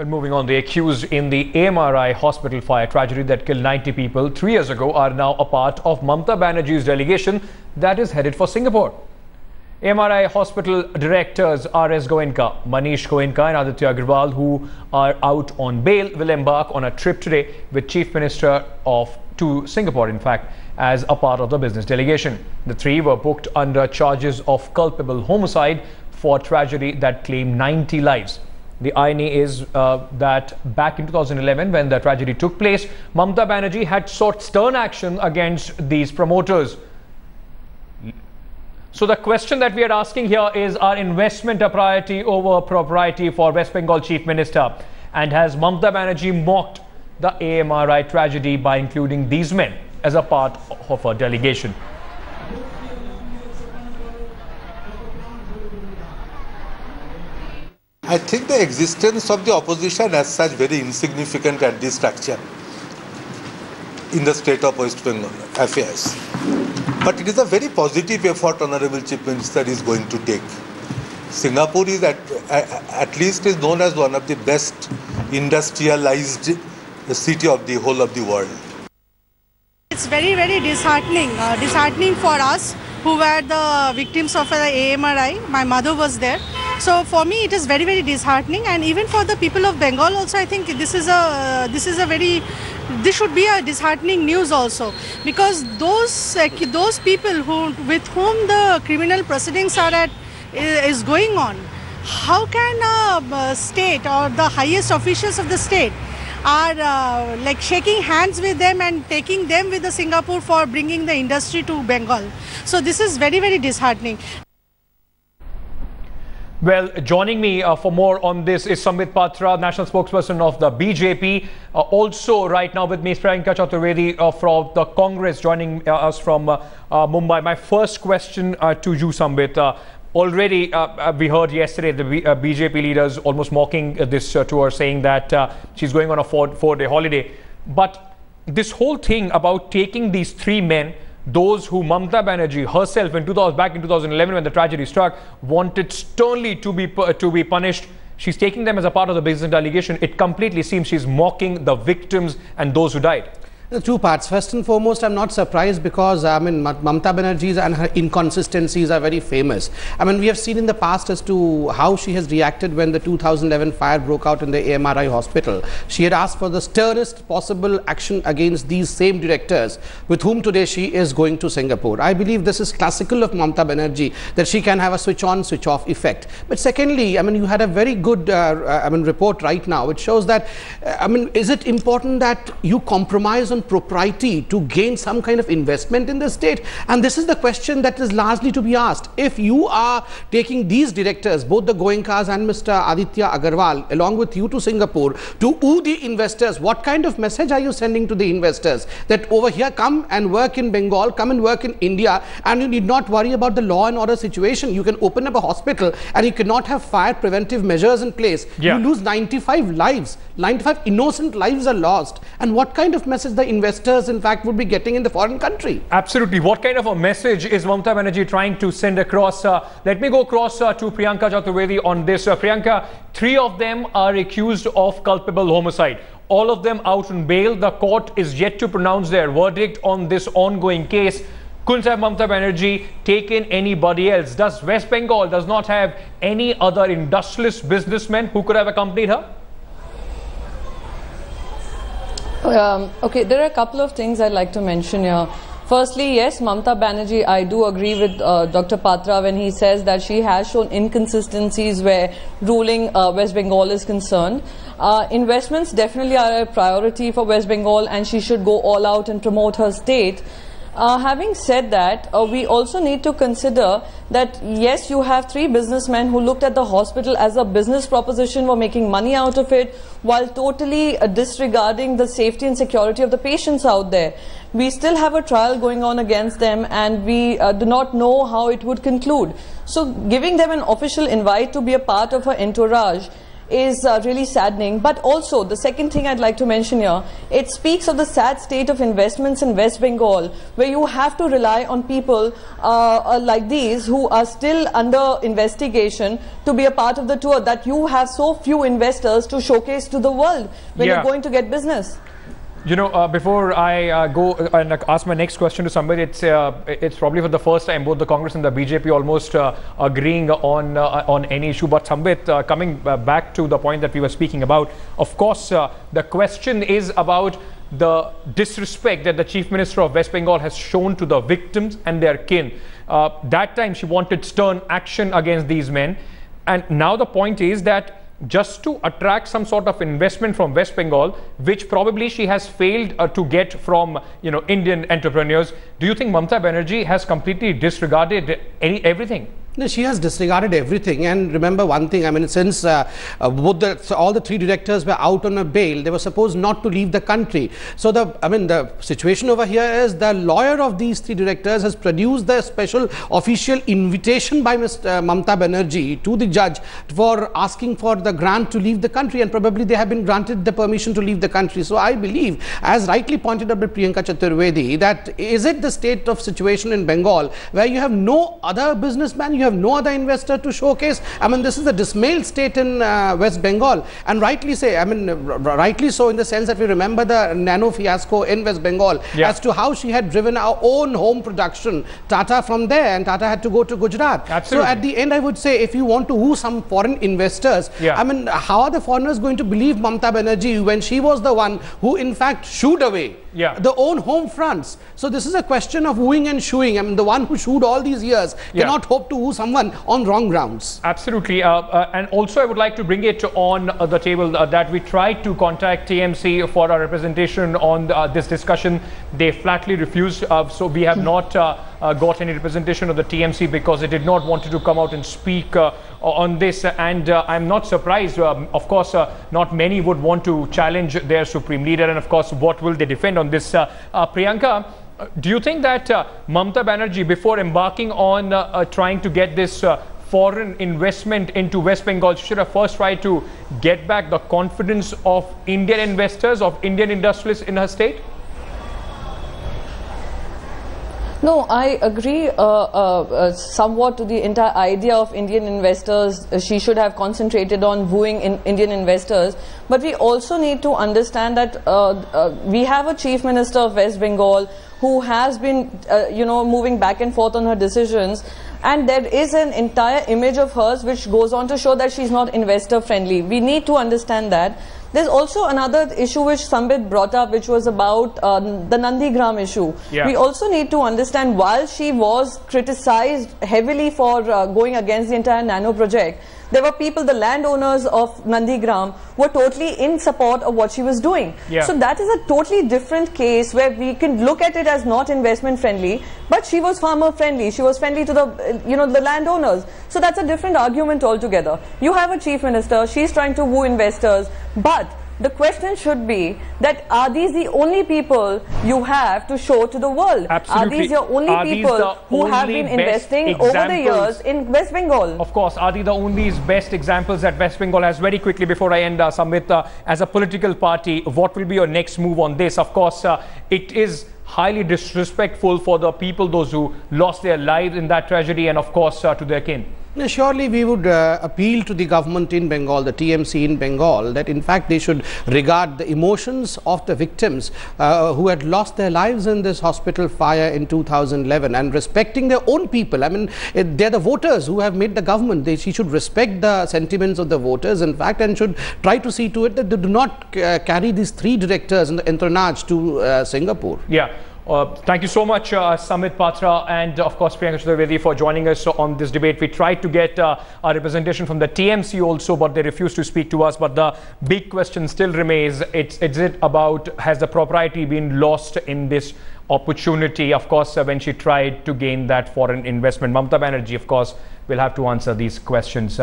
But moving on, the accused in the AMRI Hospital fire tragedy that killed 90 people 3 years ago are now a part of Mamata Banerjee's delegation that is headed for Singapore. AMRI Hospital directors R S Goenka, Manish Goenka and Aditya Agarwal, who are out on bail, will embark on a trip today with Chief Minister to Singapore, in fact, as a part of the business delegation. The three were booked under charges of culpable homicide for tragedy that claimed 90 lives. The irony is that back in 2011, when the tragedy took place, Mamata Banerjee had sought stern action against these promoters. So the question that we are asking here is, are investment a priority over propriety for West Bengal Chief Minister? And has Mamata Banerjee mocked the AMRI tragedy by including these men as a part of her delegation? I think the existence of the opposition as such very insignificant at this juncture in the state of West Bengal affairs. But it is a very positive effort Honorable Chief Minister is going to take. Singapore is at least known as one of the best industrialized city of the whole of the world. It's very disheartening. Disheartening for us who were the victims of the AMRI. My mother was there. So for me, it is very disheartening, and even for the people of Bengal also. I think this should be a disheartening news also, because those people with whom the criminal proceedings is going on, how can a state or the highest officials of the state are like shaking hands with them and taking them with the Singapore for bringing the industry to Bengal? So this is very disheartening. Well, joining me for more on this is Sambit Patra, national spokesperson of the BJP. Also right now with me is Priyanka Chaturvedi from the Congress, joining us from Mumbai. My first question to you, Sambit. Already we heard yesterday the BJP leaders almost mocking this tour, saying that she's going on a four-day holiday. But this whole thing about taking these three men, those who Mamata Banerjee herself back in 2011, when the tragedy struck, wanted sternly to be punished, she's taking them as a part of the business delegation. It completely seems she's mocking the victims and those who died. The two parts. First and foremost, I'm not surprised, because I mean, Mamata Banerjee's and her inconsistencies are very famous. I mean, we have seen in the past as to how she has reacted when the 2011 fire broke out in the AMRI hospital. She had asked for the sternest possible action against these same directors, with whom today she is going to Singapore. I believe this is classical of Mamata Banerjee, that she can have a switch-on, switch-off effect. But secondly, I mean, you had a very good report right now, which shows that, I mean, is it important that you compromise on propriety to gain some kind of investment in the state? And this is the question that is largely to be asked. If you are taking these directors, both the Goenkas and Mr. Aditya Agarwal, along with you to Singapore to woo the investors, what kind of message are you sending to the investors that over here, come and work in Bengal, come and work in India, and you need not worry about the law and order situation? You can open up a hospital and you cannot have fire preventive measures in place. Yeah. You lose 95 lives, 95 innocent lives are lost. And what kind of message the investors, in fact, would be getting in the foreign country? Absolutely. What kind of a message is Mamata Banerjee trying to send across? Let me go across to Priyanka Chaturvedi on this. Priyanka, three of them are accused of culpable homicide. All of them out on bail. The court is yet to pronounce their verdict on this ongoing case. Couldn't have Mamata Banerjee taken anybody else? Does West Bengal not have any other industrialist businessmen who could have accompanied her? Okay, there are a couple of things I'd like to mention here. Firstly, yes, Mamata Banerjee, I do agree with Dr. Patra when he says that she has shown inconsistencies where ruling West Bengal is concerned. Investments definitely are a priority for West Bengal, and she should go all out and promote her state. Having said that, we also need to consider that, yes, you have three businessmen who looked at the hospital as a business proposition for making money out of it, while totally disregarding the safety and security of the patients out there. We still have a trial going on against them, and we do not know how it would conclude. So giving them an official invite to be a part of her entourage is really saddening. But also, the second thing I'd like to mention here, it speaks of the sad state of investments in West Bengal, where you have to rely on people like these who are still under investigation to be a part of the tour, that you have so few investors to showcase to the world when you're going to get business. You know, before I go and ask my next question to somebody, it's probably for the first time both the Congress and the BJP almost agreeing on any issue. But Sambit, coming back to the point that we were speaking about, of course, the question is about the disrespect that the Chief Minister of West Bengal has shown to the victims and their kin. That time she wanted stern action against these men, and now the point is that just to attract some sort of investment from West Bengal, which probably she has failed to get from, you know, Indian entrepreneurs. Do you think Mamata Banerjee has completely disregarded everything? No, she has disregarded everything. And remember one thing, I mean, since all the three directors were out on a bail, they were supposed not to leave the country. So the situation over here is the lawyer of these three directors has produced the special official invitation by Mamata Banerjee to the judge for asking for the grant to leave the country, and probably they have been granted the permission to leave the country. So I believe, as rightly pointed out by Priyanka Chaturvedi, that is it the state of situation in Bengal where you have no other businessman, you have no other investor to showcase. I mean, this is a dismayed state in West Bengal, and rightly so, in the sense that we remember the nano fiasco in West Bengal as to how she had driven our own home production, Tata, from there, and Tata had to go to Gujarat. Absolutely. So at the end, I would say, if you want to woo some foreign investors, I mean, how are the foreigners going to believe Mamata Banerjee when she was the one who in fact shooed away the own home fronts? So this is a question of wooing and shooing. I mean, the one who shooed all these years cannot hope to woo someone on wrong grounds. Absolutely. And also I would like to bring it on the table that we tried to contact TMC for our representation on this discussion. They flatly refused, so we have not got any representation of the TMC because they did not want to come out and speak on this. And I'm not surprised. Of course, not many would want to challenge their supreme leader, and of course, what will they defend on this? Priyanka, do you think that Mamata Banerjee, before embarking on trying to get this foreign investment into West Bengal, should have first tried to get back the confidence of Indian investors, of Indian industrialists in her state? No, I agree somewhat to the entire idea of Indian investors. She should have concentrated on wooing Indian investors. But we also need to understand that we have a Chief Minister of West Bengal who has been, you know, moving back and forth on her decisions. And there is an entire image of hers which goes on to show that she's not investor friendly. We need to understand that. There's also another issue which Sambit brought up, which was about the Nandigram issue. We also need to understand, while she was criticized heavily for going against the entire nano project, there were people, the landowners of Nandigram, were totally in support of what she was doing. So that is a totally different case where we can look at it as not investment friendly, but she was farmer friendly. She was friendly to the, you know, the landowners. So that's a different argument altogether. You have a Chief Minister, she's trying to woo investors, but the question should be that, are these the only people you have to show to the world? Absolutely. Are these your only people who have been investing over the years in West Bengal? Of course, are these the only best examples that West Bengal has? Very quickly, before I end, Sambit, as a political party, what will be your next move on this? Of course, it is highly disrespectful for the people, those who lost their lives in that tragedy, and of course, to their kin. Now, surely we would appeal to the government in Bengal, the TMC in Bengal, that in fact they should regard the emotions of the victims who had lost their lives in this hospital fire in 2011, and respecting their own people. I mean, they're the voters who have made the government. She should respect the sentiments of the voters, in fact, and should try to see to it that they do not carry these three directors in the entourage to Singapore. Thank you so much, Sambit Patra, and of course Priyanka Chaturvedi, for joining us on this debate. We tried to get a representation from the TMC also, but they refused to speak to us. But the big question still remains, it's about, has the propriety been lost in this opportunity, of course, when she tried to gain that foreign investment? Mamata Banerjee, of course, will have to answer these questions.